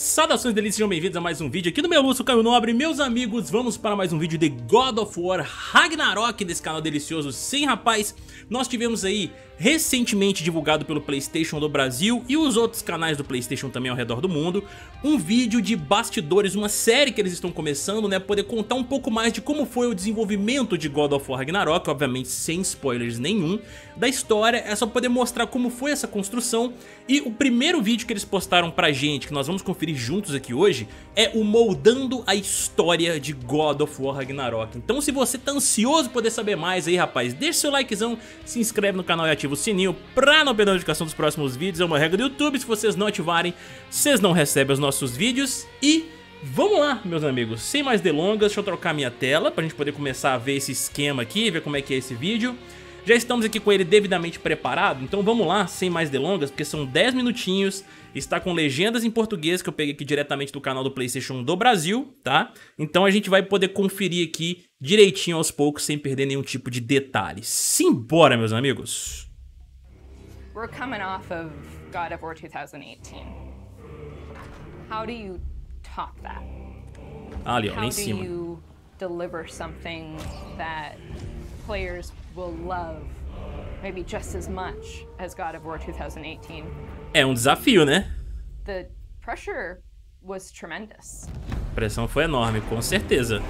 Saudações delícias, sejam bem-vindos a mais um vídeo aqui do Meia-Lua, eu sou Caio Nobre. Meus amigos, vamos para mais um vídeo de God of War Ragnarok desse canal delicioso. Sim, rapaz, nós tivemos aí recentemente divulgado pelo PlayStation do Brasil e os outros canais do PlayStation também ao redor do mundo, um vídeo de bastidores, uma série que eles estão começando, né, poder contar um pouco mais de como foi o desenvolvimento de God of War Ragnarok, obviamente sem spoilers nenhum, da história, é só poder mostrar como foi essa construção. E o primeiro vídeo que eles postaram pra gente, que nós vamos conferir juntos aqui hoje, é o moldando a história de God of War Ragnarok. Então se você tá ansioso poder saber mais aí, rapaz, deixa seu likezão, se inscreve no canal e ativa o sininho pra não perder a notificação dos próximos vídeos. É uma regra do YouTube, se vocês não ativarem, vocês não recebem os nossos vídeos. E vamos lá, meus amigos, sem mais delongas, deixa eu trocar minha tela pra gente poder começar a ver esse esquema aqui, ver como é que é esse vídeo. Já estamos aqui com ele devidamente preparado, então vamos lá, sem mais delongas, porque são 10 minutinhos, está com legendas em português que eu peguei aqui diretamente do canal do PlayStation do Brasil, tá? Então a gente vai poder conferir aqui direitinho aos poucos, sem perder nenhum tipo de detalhe. Simbora, meus amigos! We're coming off of God of War 2018. How do you top that? Ali, ó, lá em cima. How do you deliver something that players will love maybe just as much as God of War 2018. É um desafio, né? The pressure was tremendous. A pressão foi enorme, com certeza.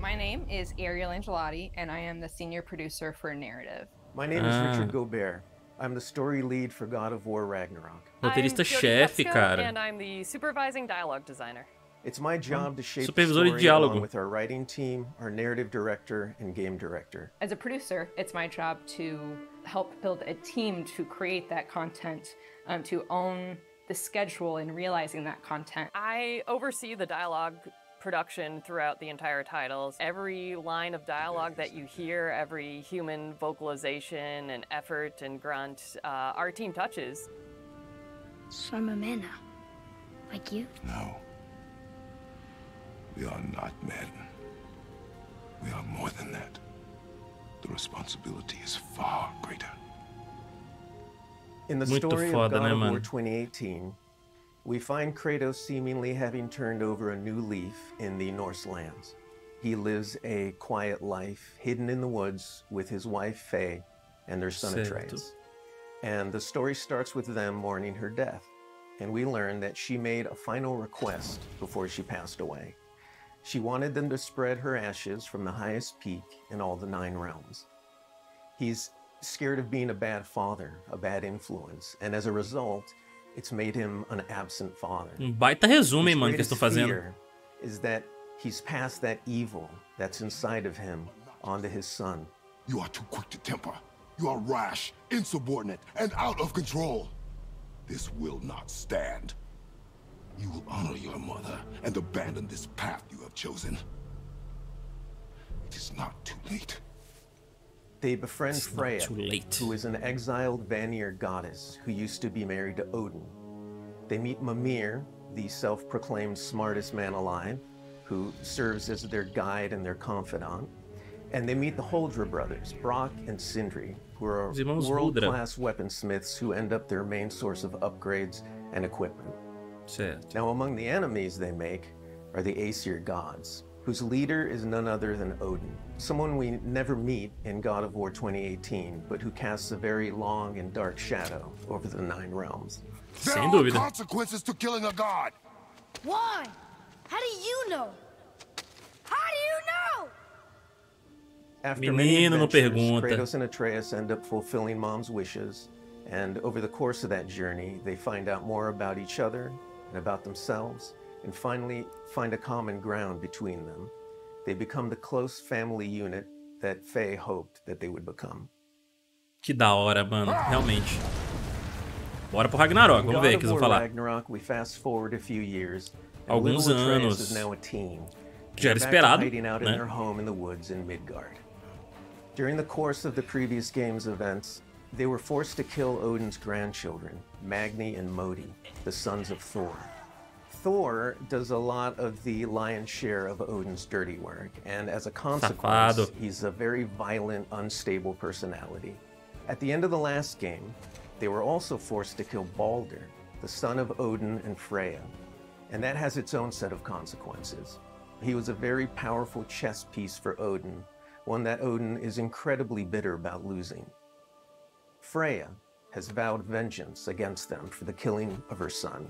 My name is Ariel Angelotti and I am the senior producer for narrative. My name is Richard Gilbert. I'm the story lead for God of War Ragnarok. Roteirista-chefe, cara. And I'm the supervising dialogue designer. It's my job to shape the story along with our writing team, our narrative director, and game director. As a producer, it's my job to help build a team to create that content, to own the schedule and realizing that content. I oversee the dialogue production throughout the entire titles. Every line of dialogue that you hear, every human vocalization and effort and grunt, our team touches. Some are men, like you. No, we are not men. We are more than that. The responsibility is far greater. In the story of God of War 2018, we find Kratos seemingly having turned over a new leaf in the Norse lands. He lives a quiet life, hidden in the woods with his wife Faye and their son Atreus. And the story starts with them mourning her death. And we learn that she made a final request before she passed away. She wanted them to spread her ashes from the highest peak in all the 9 realms. He's scared of being a bad father, a bad influence, and as a result, it's made him an absent father. Baita resumo, hein, mano, que estou fazendo. Is that he's passed that evil that's inside of him onto his son. You are too quick to temper. You are rash, insubordinate, and out of control. This will not stand. You will honor your mother and abandon this path you have chosen. It is not too late. They befriend Freya, who is an exiled Vanir goddess who used to be married to Odin. They meet Mimir, the self-proclaimed smartest man alive, who serves as their guide and their confidant. And they meet the Holdra brothers, Brock and Sindri, who are world-class weaponsmiths who end up their main source of upgrades and equipment. Certo. Now, among the enemies they make are the Aesir gods, whose leader is none other than Odin, someone we never meet in God of War 2018, but who casts a very long and dark shadow over the 9 realms. There are consequences to killing a god! Why? How do you know? How do you know? After many adventures, Kratos and Atreus end up fulfilling Mom's wishes, and over the course of that journey, they find out more about each other and about themselves, and finally find a common ground between them. They become the close family unit that Faye hoped that they would become. Que da hora, mano, realmente. Bora pro Ragnarok, vamos ver o que eles vão falar. Ragnarok, we fast forward a few years. Alguns anos. Já era esperado, né? Their home in the woods in Midgard. During the course of the previous game's events, they were forced to kill Odin's grandchildren, Magni and Modi, the sons of Thor. Thor does a lot of the lion's share of Odin's dirty work, and as a consequence, he's a very violent, unstable personality. At the end of the last game, they were also forced to kill Baldur, the son of Odin and Freya, and that has its own set of consequences. He was a very powerful chess piece for Odin, one that Odin is incredibly bitter about losing. Freya has vowed vengeance against them for the killing of her son.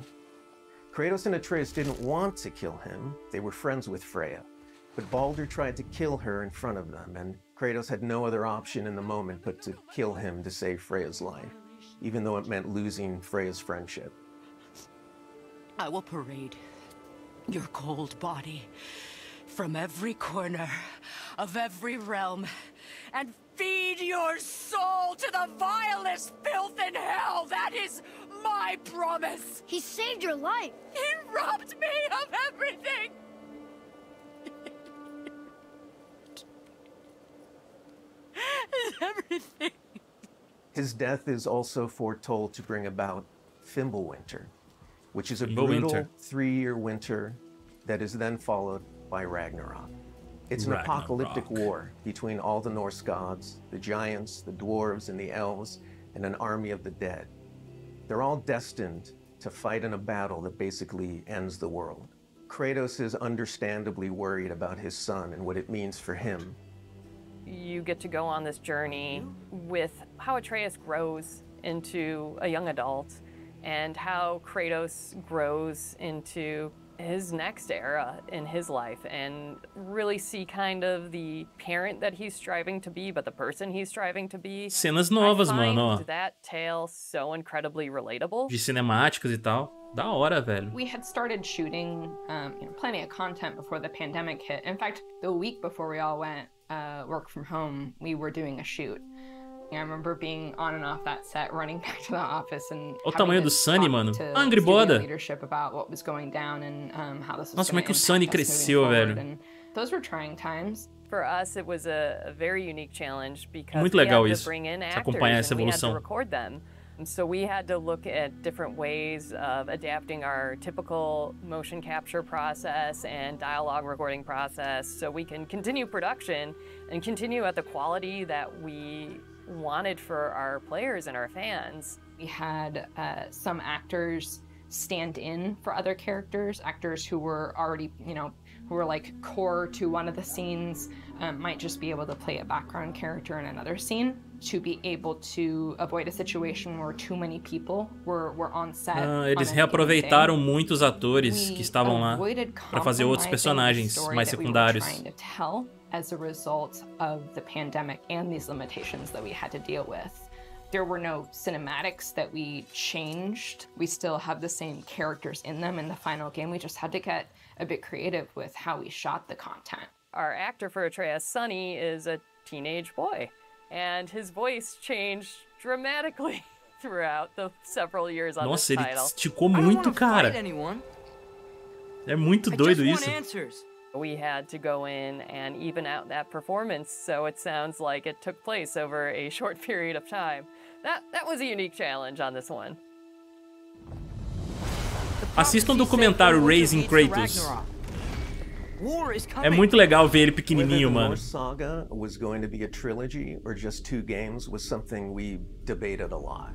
Kratos and Atreus didn't want to kill him. They were friends with Freya, but Baldur tried to kill her in front of them, and Kratos had no other option in the moment but to kill him to save Freya's life, even though it meant losing Freya's friendship. I will parade your cold body from every corner of every realm and feed your soul to the vilest filth in hell. That is my promise. He saved your life. He robbed me of everything. Everything. His death is also foretold to bring about Fimblewinter, which is a brutal 3-year winter that is then followed by Ragnarok. It's an apocalyptic war between all the Norse gods, the giants, the dwarves, and the elves, and an army of the dead. They're all destined to fight in a battle that basically ends the world. Kratos is understandably worried about his son and what it means for him. You get to go on this journey with how Atreus grows into a young adult and how Kratos grows into his next era in his life, and really see kind of the parent that he's striving to be, but the person he's striving to be. Cenas novas, mano. That tale so incredibly relatable. De cinemáticas e tal. Da hora, velho. We had started shooting plenty of content before the pandemic hit. In fact, the week before we all went work from home, we were doing a shoot. I remember being on and off that set, running back to the office and o tamanho do Sunny, mano. Angry boda. Leadership about what was going down and how this was. Nossa, como é que o Sunny cresceu, velho. And those were trying times. For us, it was a very unique challenge because muito legal we had isso. To bring in actors and we had to record them. And so we had to look at different ways of adapting our typical motion capture process and dialogue recording process so we can continue production and continue at the quality that we wanted for our players and our fans. We had some actors stand in for other characters, actors who were already, who were like core to one of the scenes, might just be able to play a background character in another scene to be able to avoid a situation where too many people were on set. Eles reaproveitaram muitos atores que estavam lá para fazer outros personagens mais secundários. As a result of the pandemic and these limitations that we had to deal with. There were no cinematics that we changed. We still have the same characters in them in the final game. We just had to get a bit creative with how we shot the content. Our actor for Atreus, Sunny, is a teenage boy, and his voice changed dramatically throughout the several years on this title. Nossa, ele esticou muito, cara. É muito doido isso. We had to go in and even out that performance, so it sounds like it took place over a short period of time. That was a unique challenge on this one. Assista documentário Raising Kratos. É muito legal ver ele pequenininho, mano. Saga was going to be a trilogy or just two games was something we debated a lot.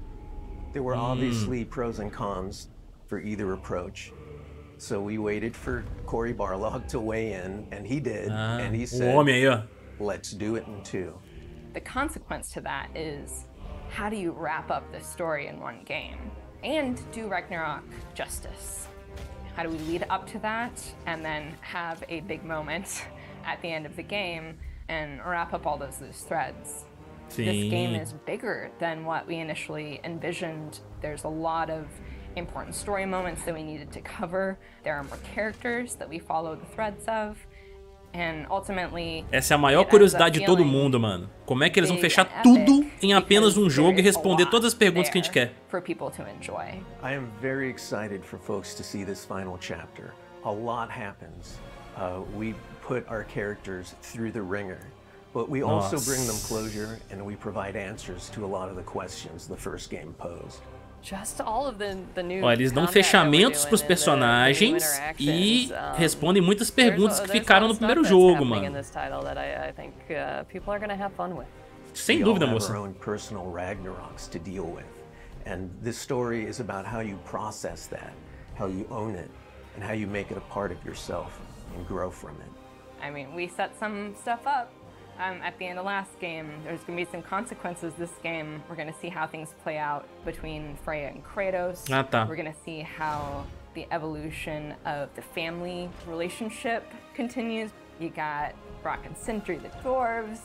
There were obviously pros and cons for either approach. So we waited for Corey Barlog to weigh in, and he did, and he said, let's do it in two. The consequence to that is, how do you wrap up the story in one game? And do Ragnarok justice? How do we lead up to that, and then have a big moment at the end of the game, and wrap up all those loose threads? Sim. This game is bigger than what we initially envisioned. There's a lot of important story moments that we needed to cover. There are more characters that we follow the threads of, and ultimately. Essa é a maior curiosidade de todo mundo, mano. Como é que eles vão fechar tudo em apenas jogo e responder todas as perguntas que a gente quer? For people to enjoy. I am very excited for folks to see this final chapter. A lot happens. We put our characters through the ringer, but we also bring them closure and we provide answers to a lot of the questions the first game posed. Olha, eles dão fechamentos pros personagens e respondem muitas perguntas que ficaram no primeiro jogo, mano. Sem dúvida, moça. And this story is about how you process that, how you own it, and how you make it a part of yourself and grow from it. I mean, we set some stuff up at the end of last game. There's going to be some consequences this game. We're going to see how things play out between Freya and Kratos. We're going to see how the evolution of the family relationship continues. You got Brock and Sindri, the dwarves,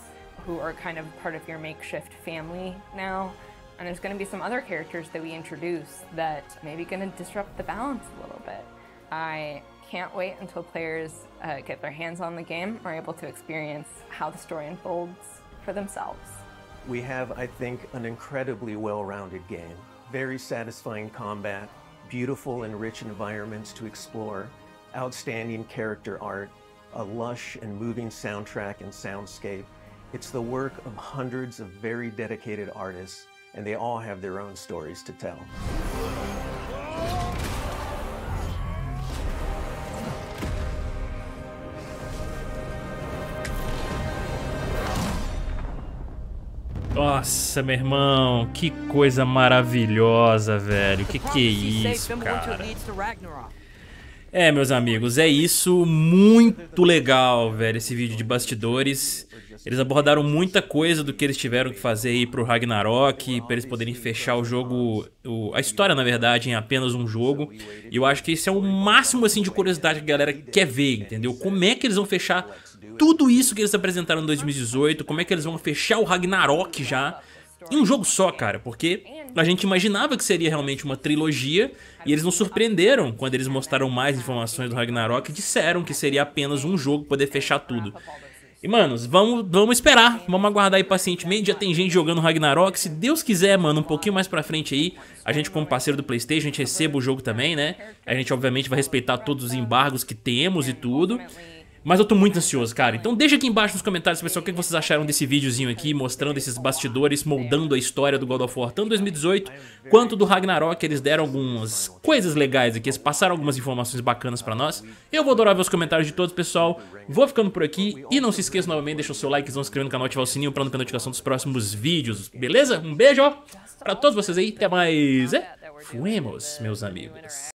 who are kind of part of your makeshift family now. And there's going to be some other characters that we introduce that maybe going to disrupt the balance a little bit. I can't wait until players get their hands on the game or are able to experience how the story unfolds for themselves. We have, I think, an incredibly well-rounded game. Very satisfying combat, beautiful and rich environments to explore, outstanding character art, a lush and moving soundtrack and soundscape. It's the work of hundreds of very dedicated artists, and they all have their own stories to tell. Nossa, meu irmão, que coisa maravilhosa, velho. Que é isso, cara? É, meus amigos, é isso. Muito legal, velho, esse vídeo de bastidores. Eles abordaram muita coisa do que eles tiveram que fazer aí pro Ragnarok, para eles poderem fechar o jogo, a história, na verdade, em apenas um jogo. E eu acho que esse é o máximo, assim, de curiosidade que a galera quer ver, entendeu? Como é que eles vão fechar tudo isso que eles apresentaram em 2018, como é que eles vão fechar o Ragnarok já em um jogo só, cara, porque a gente imaginava que seria realmente uma trilogia e eles nos surpreenderam quando eles mostraram mais informações do Ragnarok e disseram que seria apenas um jogo poder fechar tudo. E, manos, vamos esperar, vamos aguardar aí pacientemente, já tem gente jogando Ragnarok, se Deus quiser, mano, um pouquinho mais pra frente aí, a gente como parceiro do PlayStation, a gente receba o jogo também, né, a gente obviamente vai respeitar todos os embargos que temos e tudo. Mas eu tô muito ansioso, cara. Então deixa aqui embaixo nos comentários, pessoal, o que vocês acharam desse videozinho aqui, mostrando esses bastidores, moldando a história do God of War, tanto 2018 quanto do Ragnarok. Eles deram algumas coisas legais aqui, eles passaram algumas informações bacanas pra nós. Eu vou adorar ver os comentários de todos, pessoal. Vou ficando por aqui. E não se esqueça novamente, deixa o seu like, se inscreva no canal, ativar o sininho pra não ter notificação dos próximos vídeos. Beleza? Um beijo pra todos vocês aí. Até mais. Fuemos, meus amigos.